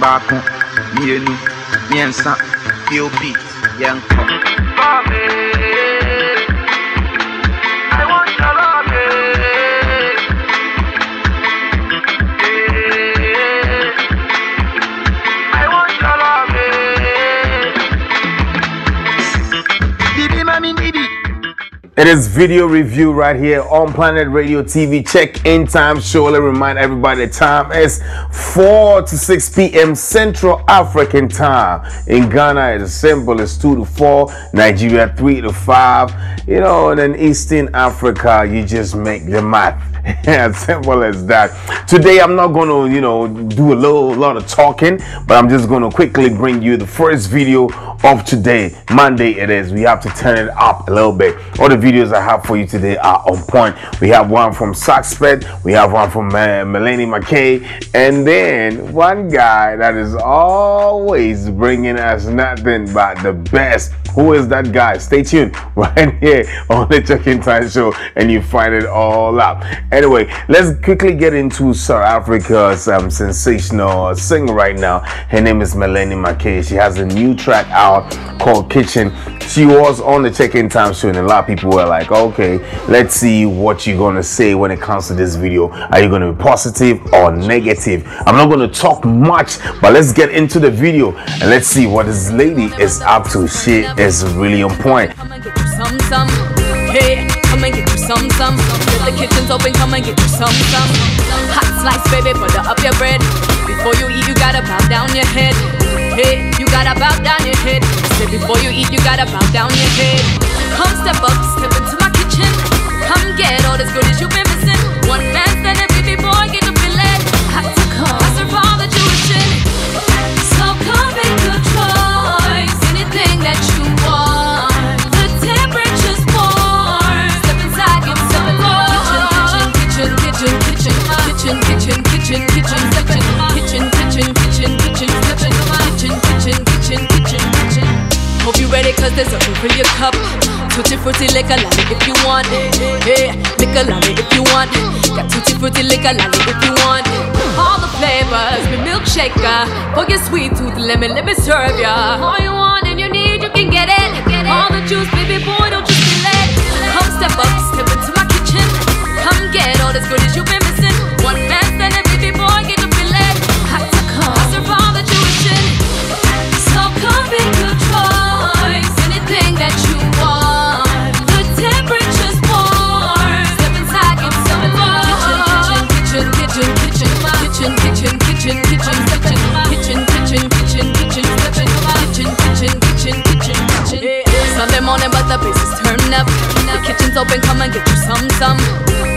Bakon, mienu, miensa, P.O.P. Yanko. I want your love. I want your love. Bibi, mami, bibi. It is video review right here on Planet Radio TV. Check in time show. Let me remind everybody the time is 4 to 6 p.m. Central African time. In Ghana, it's simple. It's 2 to 4. Nigeria, 3 to 5. You know, and in Eastern Africa, you just make the math. As simple as that. Today, I'm not going to, you know, do a lot of talking, but I'm just going to quickly bring you the first video of today. Monday it is. We have to turn it up a little bit. All the videos I have for you today are on point. We have one from Suspect. We have one from Melanie McKay. And then one guy that is always bringing us nothing but the best. Who is that guy? Stay tuned right here on the Check In Time Show and you find it all out. Anyway, let's quickly get into South Africa's sensational singer right now. Her name is Melanie McKay. She has a new track out called Kitchen. She was on the Check In Time Show and a lot of people were like, okay, let's see what you're going to say when it comes to this video. Are you going to be positive or negative? I'm not going to talk much, but let's get into the video and let's see what this lady is up to. She is really on point. Come and get you some. The kitchen's open, come and get you some. Hot slice, baby, butter up your bread. Before you eat, you gotta bow down your head. Hey, you gotta bow down your head. Say before you eat, you gotta bow down your head. Come step up, step into my kitchen. Come get all as good as you've been missing. One man standing, baby boy, get the fillet. Hot to come, I serve all that you wish in. So come make a choice, anything that you want. Kitchen. Hope you ready, cause there's a room for your cup. Tutti frutti liquor lolly if you want. Hey, liquor lolly if you want. Got tutti frutti liquor lolly if you want. All the flavors, the milkshaker. For your sweet tooth, let me serve ya. All you want and you need, you can get it. All the juice, baby boy, don't you feel it? Come step up, step into my kitchen. Come get all as good as you've been missing. One man standing, baby boy, get the fillet. Hot to come, I serve all that you wish in. So come make a choice, anything that you want. The temperature's warm. Step inside, get some love. Kitchen. Sunday morning, but the bass is turned up. The kitchen's open, come and get you some.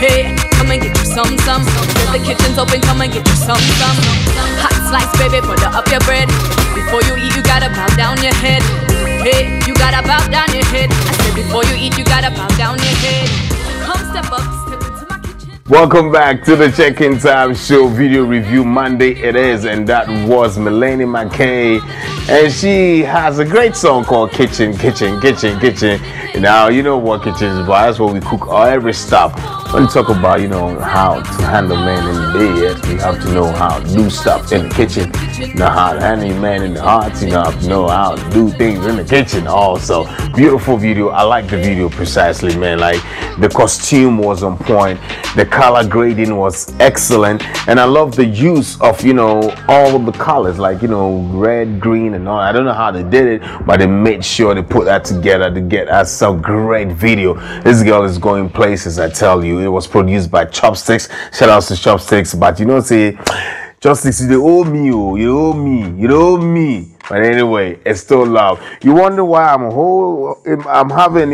Hey, come and get you some. The kitchen's open, come and get you some. Hot slice, baby, butter up your bread. Before you eat, you gotta bow down your head. Hey, you gotta bow down your head. I said before you eat, you gotta bow down your head. Come step up, step into my kitchen. Welcome back to the Check In Time Show video review. Monday it is, and that was Melanie McKay. And she has a great song called Kitchen. Now, you know what kitchen is about. That's where we cook every stuff. When you talk about, you know, how to handle men in bed, you have to know how to do stuff in the kitchen. You know how to handle men in the heart, you have to know how to do things in the kitchen also. Beautiful video. I like the video precisely, man. Like, the costume was on point. The color grading was excellent. And I love the use of, you know, all of the colors. Like, you know, red, green, and all. I don't know how they did it, but they made sure they put that together to get us a great video. This girl is going places, I tell you. It was produced by Chopsticks. Shout out to Chopsticks. But you know, say Chopsticks, you owe me, you owe me. But anyway, it's still love. You wonder why I'm having,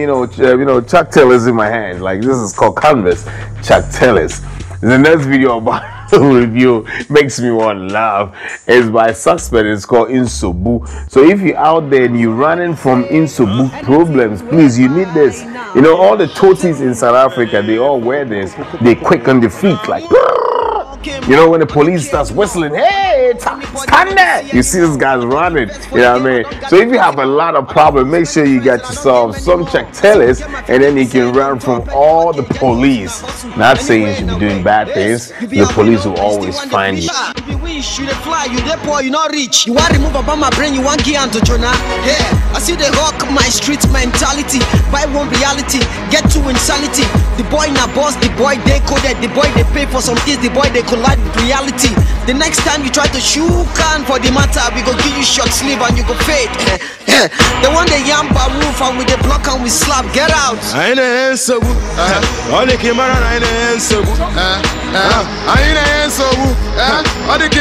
Chuck Taylor's in my hand. Like, this is called Canvas. Chuck Taylor's. The next video about review makes me want to laugh. It's by Suspect. It's called Insubu. So if you're out there and you're running from Insubu problems, please, you need this. You know, all the toties in South Africa, they all wear this. They quick on the feet, like You know, when the police starts whistling, hey, stand there, you see this guy's running. You know what I mean? So if you have a lot of problem, make sure you get yourself some Checktellers, and then you can run from all the police. Not saying you should be doing bad things. The police will always find you. You dey fly, you dey poor, you not rich. You want remove about my brain, you want key and to Jonah. Yeah, I see they rock my street mentality. Buy one reality, get to insanity. The boy na boss, the boy they coded, the boy they pay for some things, the boy they collide with reality. The next time you try to shoot can for the matter, we go give you short sleeve and you go fade. The one they yam by roof and we they block and we slap, get out. I ain't a Insubu. All the camera I ain't a Insubu. I ain't a Insubu. All the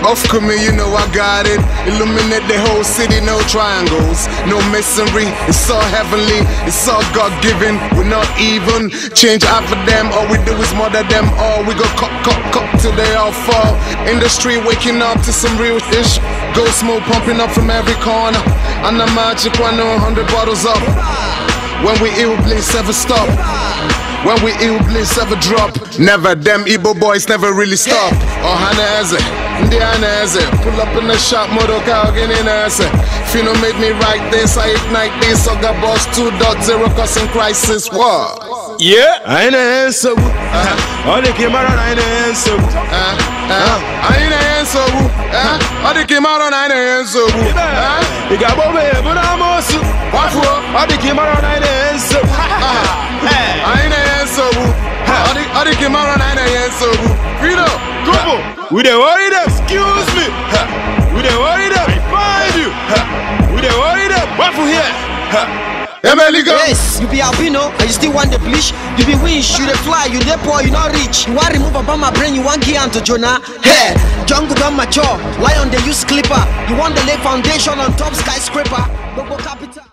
Off Kumi, you know I got it. Illuminate the whole city, no triangles, no masonry. It's all heavenly, it's all God-given. We're not even change after them. All we do is murder them all. We go cop, cop, cop till they all fall. Industry waking up to some real ish. Ghost smoke pumping up from every corner. And the magic one, 100 bottles up. When we Ill Bliss, ever stop. When we Ill Bliss, ever drop. Never, them Igbo boys never really stop. Oh, Haneze, Ndianeze. Pull up in the shop, Modoka, Oginese. Fino made me write this, I ignite this. Oga Boss 2.0, causing crisis. What? Yeah, I ain't answer. All the came out on I ain't answer. I ain't answer. All the came out on I ain't answer. You got one way, but I'm also. All the came out on I ain't answer. I ain't answer. Adi Kimara Nine Yensobu. Fino, Kubo. We the worried up, excuse me. We the worried up, I find you. We the worried up, waffle here. Yes, you be albino, and you still want the bleach. You be wish, you the fly, you the poor, you not rich. You want remove about my brain, you want key and to Jonah. Hey, jungle don't mature, lion they use clipper. You want the lay foundation on top skyscraper.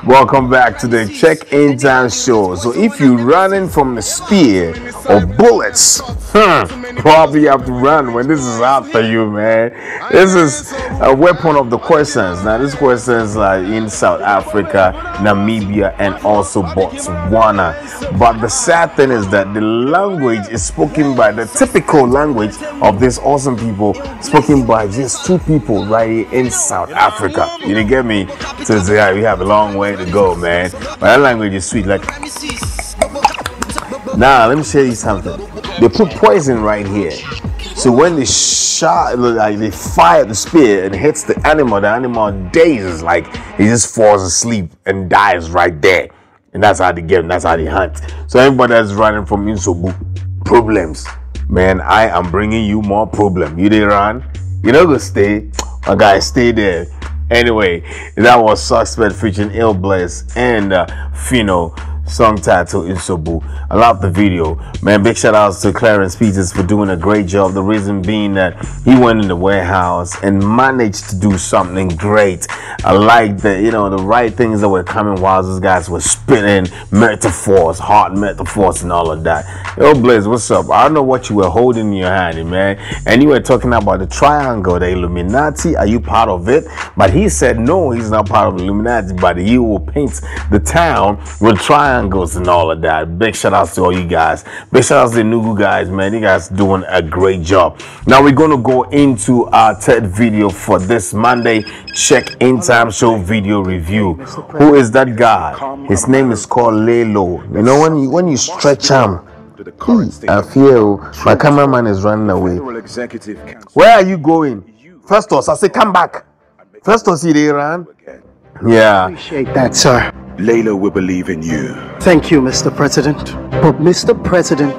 Welcome back to the Check In Time Show. So if you're running from the spear or bullets, probably have to run when this is after you, man. This is a weapon of the questions. Now these questions are in South Africa, Namibia, and also Botswana. But the sad thing is that the language is spoken by the typical language of these awesome people, spoken by just two people right here in South Africa. You didn't get me? So yeah, we have a long way to go, man. But that language is sweet. Like, nah, let me show you something. They put poison right here. So when they shot, like they fire the spear and hits the animal dazes, like he just falls asleep and dies right there. And that's how they get him. That's how they hunt. So everybody that's running from Insubu, problems, man. I am bringing you more problem. You didn't run. You know, go stay. My guy, stay there. Anyway, that was Suspect featuring Ill Bliss and Fino. Song title Insubu. I love the video, man. Big shout outs to Clarence Peters for doing a great job. The reason being that he went in the warehouse and managed to do something great. I like the, you know, the right things that were coming while those guys were spitting metaphors, hard metaphors and all of that. Yo, Blaze, what's up? I don't know what you were holding in your hand, man. And you were talking about the triangle, the Illuminati. Are you part of it? But he said no, he's not part of the Illuminati, but he will paint the town with triangles and all of that. Big shout outs to all you guys. Big shout outs to the Nugu guys, man. You guys doing a great job. Now we're going to go into our third video for this Monday Check In Time Show video review. Who is that guy? His name is called Laylow. You know, when you stretch him, I feel my cameraman is running away. Where are you going? Festus, I say come back. Festus, he they ran. Yeah. I appreciate that, sir. Laylow, we believe in you. Thank you, Mr. President. But Mr. President,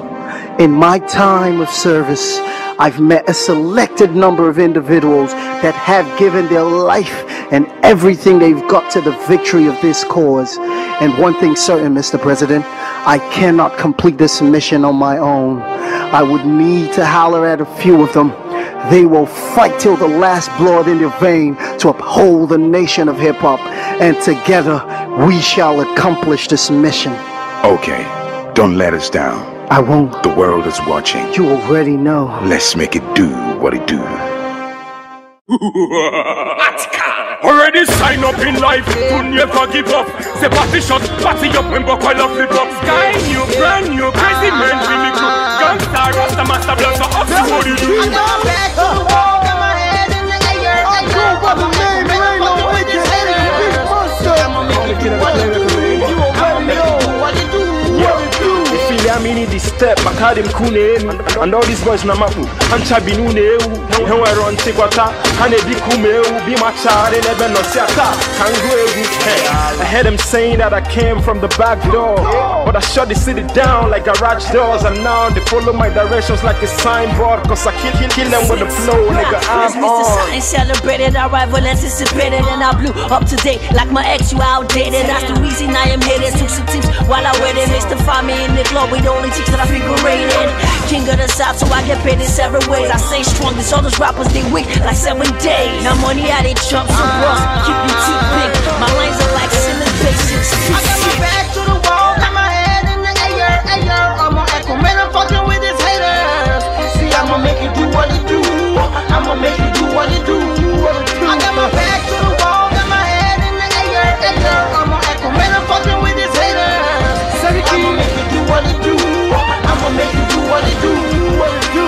in my time of service, I've met a selected number of individuals that have given their life and everything they've got to the victory of this cause. And one thing's certain, Mr. President, I cannot complete this mission on my own. I would need to holler at a few of them They will fight till the last blood in their vein to uphold the nation of hip-hop, and together we shall accomplish this mission. Okay, don't let us down. I won't. The world is watching. You already know. Let's make it do what it do. Already sign up in life to never give up. Say party shot, party up and buckle up, flip up. Sky new, brand new, crazy man with me group. Gunstar, Rasta, Master, Blaster, up to what you do. I go back to home, got my head in the air. I go by the name, Laylow, with your head in the big monster. I'ma make it what it do, you already know what it do, what it do. If you hear me need this step, I call him Kune, and all these boys na mapu, and Chabi Nune, and I run Tikwata, and they be Kume, be my child, and never no Siata, and go every. I heard them saying that I came from the back door, but I shut the city down like garage doors, and now they follow my directions like a signboard, cause I kill them with the flow, nigga, I'm on. And celebrated our rival anticipated, and I blew up to date like my ex, you outdated. That's the reason I am hated, took some tips while I waited, mystify me in the globe, we the only chicks that I figurated. King of the South, so I get paid in several ways. I stay strong, these other rappers, they weak like 7 days. Now money out, they jump so rough, keep me too big. My lines are like ceiling bases. I got my back to the wall, got my head in the air, air. I'm an echo, man, I'm fucking with these haters. See, I'ma make it do what it do. I'ma make it do what it do. I got my back to the wall, got my head in the air, air. I'm an echo, man, I'm fucking with these haters. I'ma make it do what it do. I'ma make it do what it do, what it do.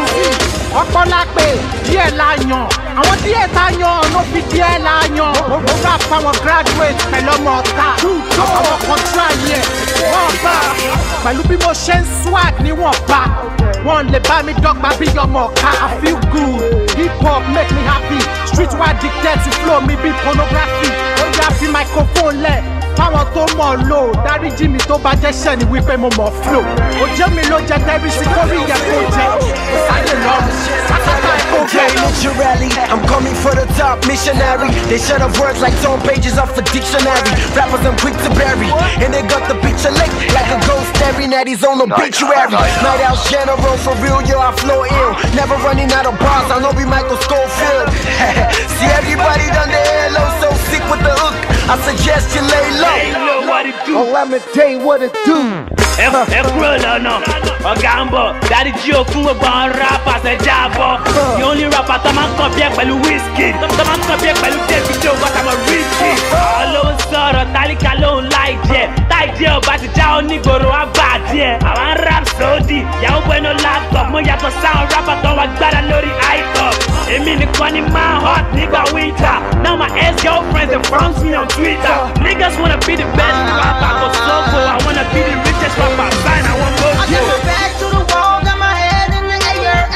Ọ̀pọ̀ la pé díẹ̀ la yàn. Àwọn díẹ̀ ta yàn ló fi díẹ̀ la yàn. Mo bá fáwọn graduate pẹ̀lú ọmọ ọ̀tá. Àwọn kan tún àyè wọ́n bá. Pẹ̀lú bí mo ṣe ń swag ni wọ́n bá. Wọ́n lè bá mi dọ́gba bí ọmọ ọ̀ka. I feel good. Hip hop make me happy. Streetwise dictates the flow mi bí pornography. Ó yá fi microphone lẹ̀. Power to more low, Daddy Jimmy to Bajesha, and we pay more flow. Oh, Jimmy, look at every story you project. I don't know. Okay, Mucciarelli, I'm coming for the top missionary. They shut up words like torn pages off the dictionary. Rappers, I'm quick to bury, and they got the picture licked like a ghost staring at his own obituary. Night out general, for real, yo, I flow ill. Never running out of bars, I know be Michael Schofield. See, everybody done the hello, so sick with the hook. I suggest you lay low. Olamide, what it do? Ever no, a gamba. That is your cool bar rapper, a jabber. The only rapper, someone come back by the whiskey. Someone come back by the tape, show what I'm a rich kid. All of a sudden, Talika alone like that. Tiger, but the town nigga, I'm bad, yeah. I want rap so deep. Y'all went on laptop. Moya to sound rapper, don't want that. I know the icon. It mean the funny man, hot nigga, winter. Now my ex girlfriends and fronts me on Twitter. Niggas wanna be the best rapper, but slow for I wanna be the richest rapper. Fine, I won't go to. I got my back to the wall, got my head in the air, air.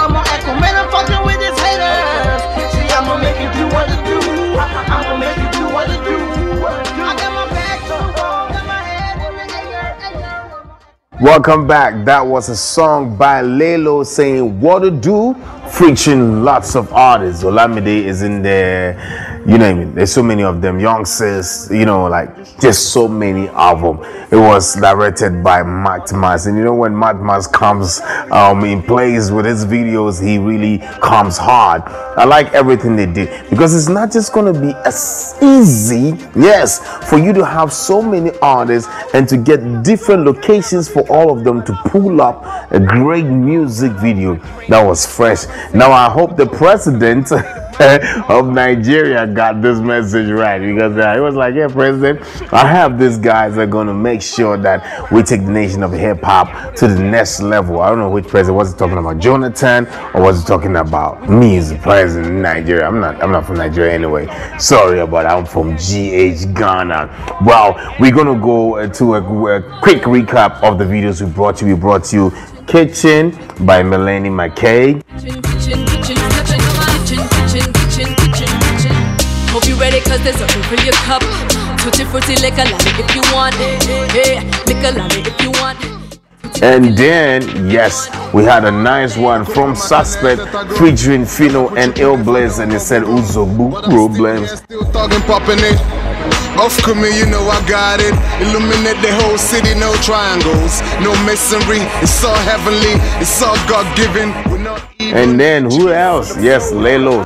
I'm an echo, man, I'm fucking with these haters. See, I'ma make you do what it do. I'ma make you do what it do. I got my back to the wall, got my head in the air, air. Welcome back. That was a song by Laylow saying what to do. Featuring lots of artists. Olamide is in there, you know what I mean? There's so many of them. Young Sis, you know, like just so many of them. It was directed by Matt Mars, and you know when Matt Mars comes in place with his videos, he really comes hard. I like everything they did because it's not just gonna be as easy, yes, for you to have so many artists and to get different locations for all of them to pull up a great music video that was fresh. Now I hope the president of Nigeria got this message right, because he was like, yeah, president, I have these guys that are going to make sure that we take the nation of hip-hop to the next level. I don't know which president. Was he talking about Jonathan, or was he talking about me as the president of Nigeria? I'm not from Nigeria anyway, sorry about it. I'm from GH Ghana. Well, we're going to go to a quick recap of the videos we brought you. We brought you Kitchen by Melanie McKay. Kitchen. Hope you ready, cause there's something for your cup. Tutti frutti, lick a lolly if you want. Yeah, lick a lolly if you want. And then, yes, we had a nice one from Suspect featuring Fino and Ill Bliss, and it said Uzobu problems. Off me, you know I got it. Illuminate the whole city, no triangles, no masonry. It's all heavenly, it's all God-given. And then who else? Yes, Laylow.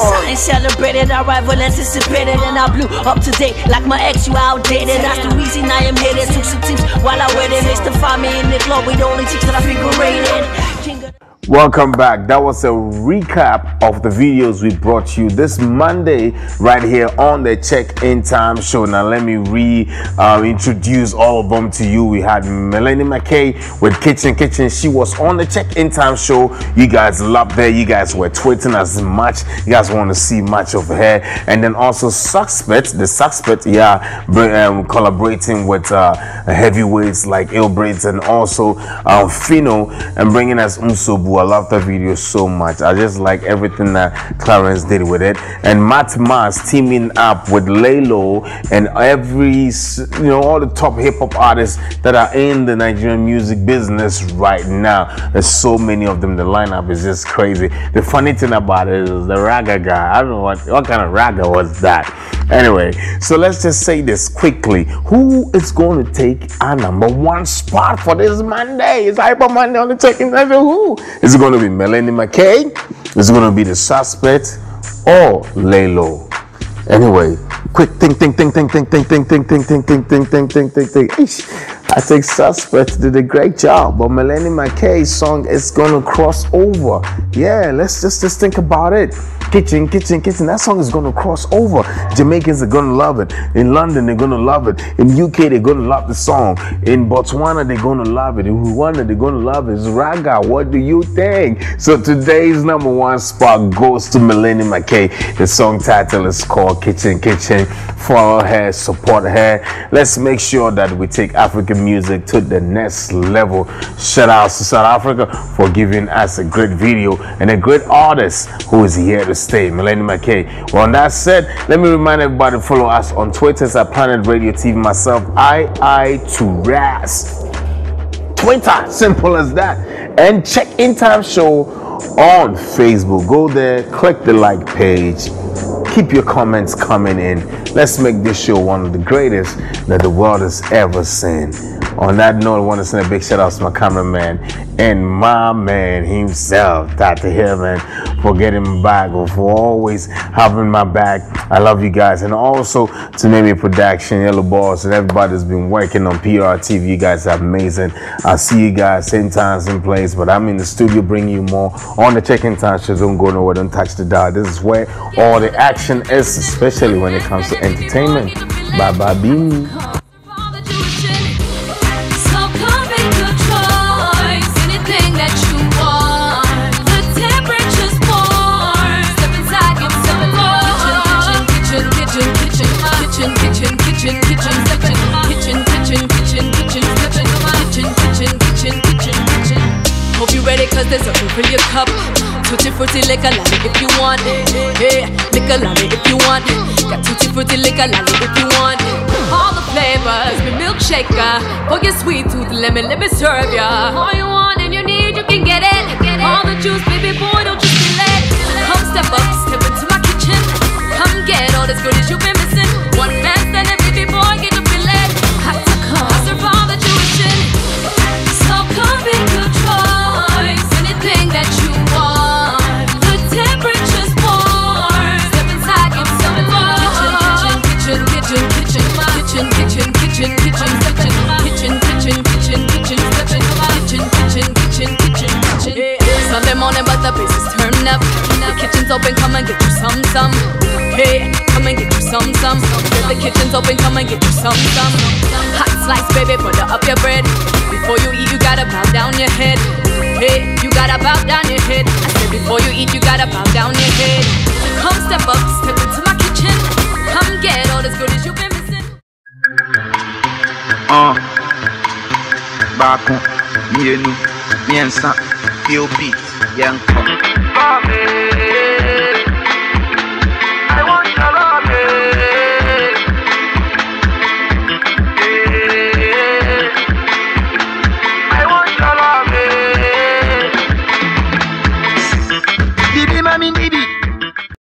Something celebrated, our rival anticipated, and I blew up to date like my ex. You outdated. That's the reason I am hated. Took some tips while I waited. They still find me in the club. We don't only teach that I figurated. Welcome back. That was a recap of the videos we brought you this Monday right here on the Check In Time Show. Now let me reintroduce all of them to you. We had Melanie McKay with Kitchen. She was on the Check In Time Show. You guys loved her. You guys were tweeting as much. You guys want to see much of her. And then also Suspect, collaborating with heavyweights like Ill Bliss and also Fino and bringing us Insubu. I love that video so much. I just like everything that Clarence did with it. And Matt Mars teaming up with Laylow and all the top hip-hop artists that are in the Nigerian music business right now. There's so many of them. The lineup is just crazy. The funny thing about it is the raga guy. I don't know what kind of raga was that. Anyway, so let's just say this quickly. Who is going to take our #1 spot for this Monday? It's Hyper Monday on the Check In Time Show. Who? Is it going to be Melanie McKay? Is it going to be the Suspect or Laylow? Anyway, quick think. I think Suspect did a great job, but Melanie McKay's song is gonna cross over. Yeah, let's just think about it. Kitchen. That song is gonna cross over. Jamaicans are gonna love it. In London, they're gonna love it. In UK, they're gonna love the song. In Botswana, they're gonna love it. In Rwanda, they're gonna love it. It's raga. What do you think? So today's #1 spot goes to Melanie McKay. The song title is called Kitchen. Follow her, support her. Let's make sure that we take African music to the next level. Shout out to South Africa for giving us a great video and a great artist who is here to stay, Melanie McKay. Well, that said, let me remind everybody to follow us on Twitter at Planet Radio TV. Myself, I2RAS. Twitter, simple as that. And Check In Time Show on Facebook. Go there, click the like page. Keep your comments coming in. Let's make this show one of the greatest that the world has ever seen. On that note, I want to send a big shout out to my cameraman and my man himself, Dr. Hillman, for getting my back or for always having my back. I love you guys. And also to Nemi Production, Yellow Balls, and everybody that's been working on PRTV. You guys are amazing. I'll see you guys same time, same place, but I'm in the studio bringing you more on the Check In Time Show. Don't go nowhere. Don't touch the dial. This is where all the action is, especially when it comes to entertainment. Bye bye, bye. There's a fill your cup, tutti frutti like a lolly if you want it. Yeah, like a lolly if you want it. Got tutti frutti like a lolly if you want it. All the flavors, the milkshaker, for your sweet tooth, let me serve ya. All you want and you need, you can get it. All the juice, baby boy, don't you be late. Come step up, step into my kitchen. Come get all as good as you've been missing. One man standing, baby boy, get your fillet. Hot to come, I serve all the Jewishin. So come in control. That you want, the temperature's warm. Step inside, give some love. Kitchen. Sunday morning, but the bass is turned up. The kitchen's open, come and get you some. Hey, come and get you some. The kitchen's open, come and get you some. Hot slice, baby, butter up your bread. Before you eat, you gotta bow down your head. Hey, you gotta bow down your head. I said before you eat, you gotta bow down your head. Come step up, step into my kitchen. Come get all as good as you've been missing. Baku, Mienu, Miensa, P.O.P., Yanko.